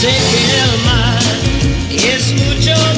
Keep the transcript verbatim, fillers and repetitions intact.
Sé que el mar escuchó.